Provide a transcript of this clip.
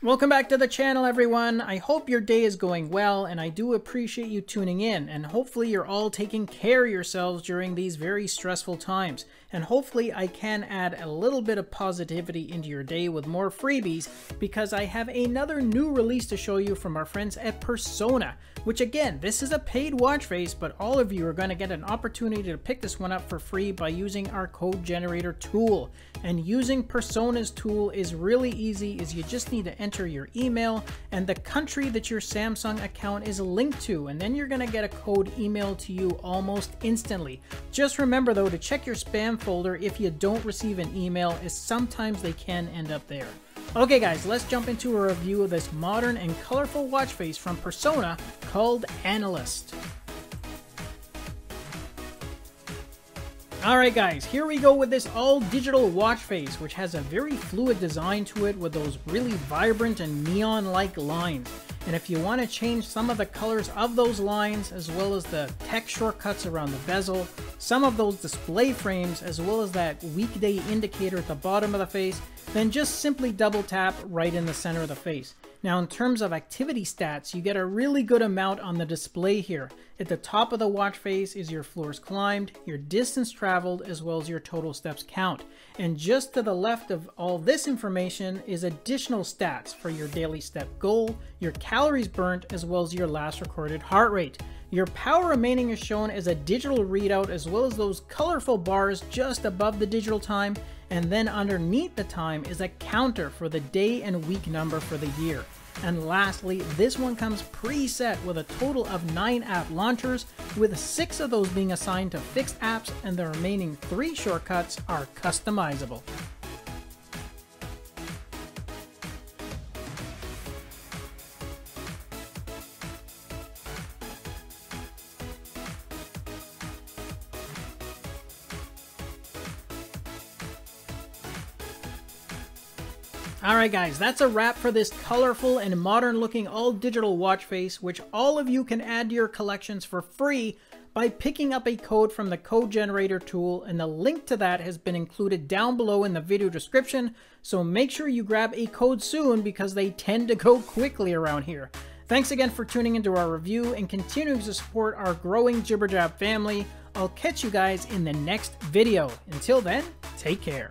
Welcome back to the channel, everyone. I hope your day is going well, and I do appreciate you tuning in, and hopefully you're all taking care of yourselves during these very stressful times. And hopefully I can add a little bit of positivity into your day with more freebies, because I have another new release to show you from our friends at Persona, which again, this is a paid watch face, but all of you are going to get an opportunity to pick this one up for free by using our code generator tool. And using Persona's tool is really easy, as you just need to enter your email and the country that your Samsung account is linked to, and then you're going to get a code emailed to you almost instantly. Just remember though to check your spam folder if you don't receive an email, as sometimes they can end up there. Okay guys, let's jump into a review of this modern and colorful watch face from Persona called Analyst. Alright guys, here we go with this all digital watch face, which has a very fluid design to it with those really vibrant and neon-like lines. And if you want to change some of the colors of those lines, as well as the tech shortcuts around the bezel, some of those display frames, as well as that weekday indicator at the bottom of the face, then just simply double tap right in the center of the face. Now in terms of activity stats, you get a really good amount on the display here. At the top of the watch face is your floors climbed, your distance traveled, as well as your total steps count. And just to the left of all this information is additional stats for your daily step goal, your calories burnt, as well as your last recorded heart rate. Your power remaining is shown as a digital readout, as well as those colorful bars just above the digital time, and then underneath the time is a counter for the day and week number for the year. And lastly, this one comes preset with a total of 9 app launchers, with 6 of those being assigned to fixed apps, and the remaining 3 shortcuts are customizable. Alright guys, that's a wrap for this colorful and modern looking all digital watch face, which all of you can add to your collections for free by picking up a code from the code generator tool, and the link to that has been included down below in the video description, so make sure you grab a code soon because they tend to go quickly around here. Thanks again for tuning into our review and continuing to support our growing Jibber Jab family. I'll catch you guys in the next video. Until then, take care.